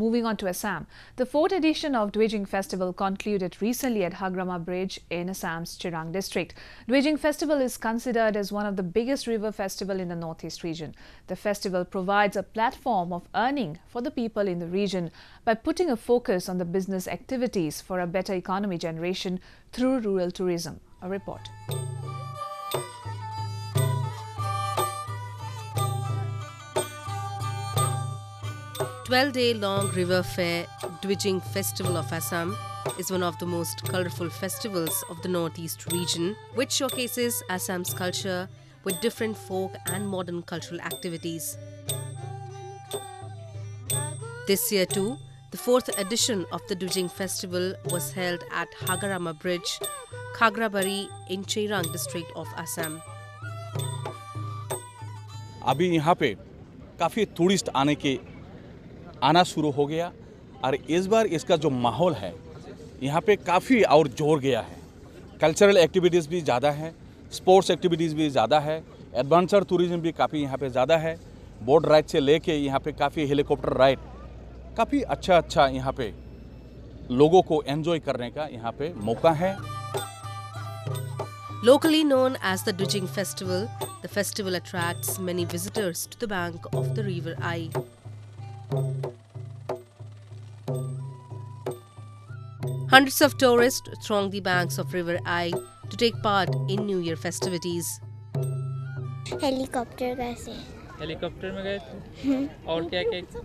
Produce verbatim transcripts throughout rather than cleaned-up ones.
Moving on to Assam, the fourth edition of Dwijing Festival concluded recently at Hagrama Bridge in Assam's Chirang district. Dwijing Festival is considered as one of the biggest river festival in the northeast region. The festival provides a platform of earning for the people in the region by putting a focus on the business activities for a better economy generation through rural tourism. A report. twelve-day-long river fair, Dwijing Festival of Assam, is one of the most colourful festivals of the northeast region, which showcases Assam's culture with different folk and modern cultural activities. This year too, the fourth edition of the Dwijing Festival was held at Hagrama Bridge, Khagrabari in Chirang district of Assam. अभी यहाँ पे काफी tourist आने के आना शुरू हो गया और इस बार इसका जो माहौल है यहाँ पे काफ़ी और जोर गया है। कल्चरल एक्टिविटीज़ भी ज़्यादा है, स्पोर्ट्स एक्टिविटीज़ भी ज़्यादा है, एडवेंचर टूरिज्म भी काफ़ी यहाँ पे ज़्यादा है। बोट राइड से लेके यहाँ पे काफ़ी हेलीकॉप्टर राइड, काफ़ी अच्छा अच्छा यहाँ पे लोगों को एंजॉय करने का यहाँ पे मौका है। Locally known as the Dwijing Festival, the festival attracts many visitors to the bank of the River Ai. Hundreds of tourists throng the banks of River Ai to take part in New Year festivities. Helicopter कैसे? Helicopter में गए थे? और क्या क्या?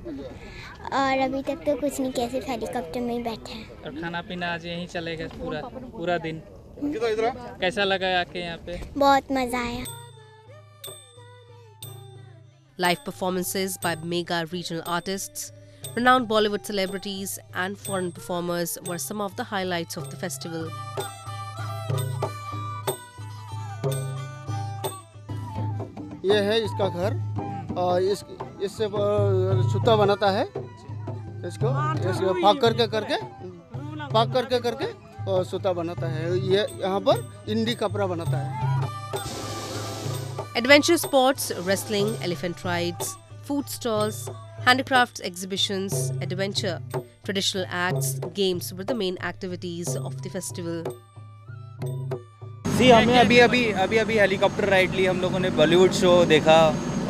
और अभी तक तो कुछ नहीं, कैसे helicopter में ही बैठे हैं। और खाना पीना आज यहीं चलेगा पूरा पूरा दिन। कैसा लगा आके यहाँ पे? बहुत मजा आया। Live performances by mega regional artists, renowned Bollywood celebrities and foreign performers were some of the highlights of the festival. ये है इसका घर और इस इससे सूता बनाता है, इसको इसको पाक करके करके पाक करके करके और सूता बनाता है। ये यहाँ पर इंडी कपड़ा बनाता है। Adventure sports, wrestling, elephant rides, food stalls, handicrafts exhibitions, adventure, traditional acts, games were the main activities of the festival. See, हमें अभी अभी अभी अभी हेलीकॉप्टर राइड ली, हम लोगों ने बॉलीवुड शो देखा।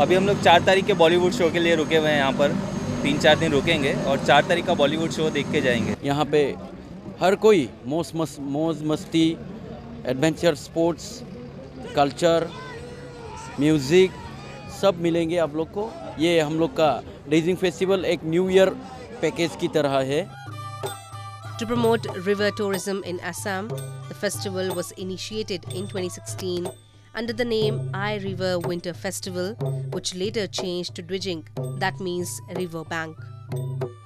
अभी हम लोग चार तारीख के बॉलीवुड शो के लिए रुके हुए हैं यहाँ पर, तीन चार दिन रुकेंगे और चार तारीख का बॉलीवुड शो देख के जाएंगे। यहाँ पे हर कोई मौज मौज मस्ती, एडवेंचर स्पोर्ट्स, कल्चर, म्यूज़िक सब मिलेंगे आप लोग को। ये हम लोग का Dwijing फेस्टिवल एक न्यू ईयर पैकेज की तरह है। To promote river tourism in Assam, the festival was initiated in twenty sixteen under the name Ai River Winter Festival, which later changed to Dwijing, that means river bank.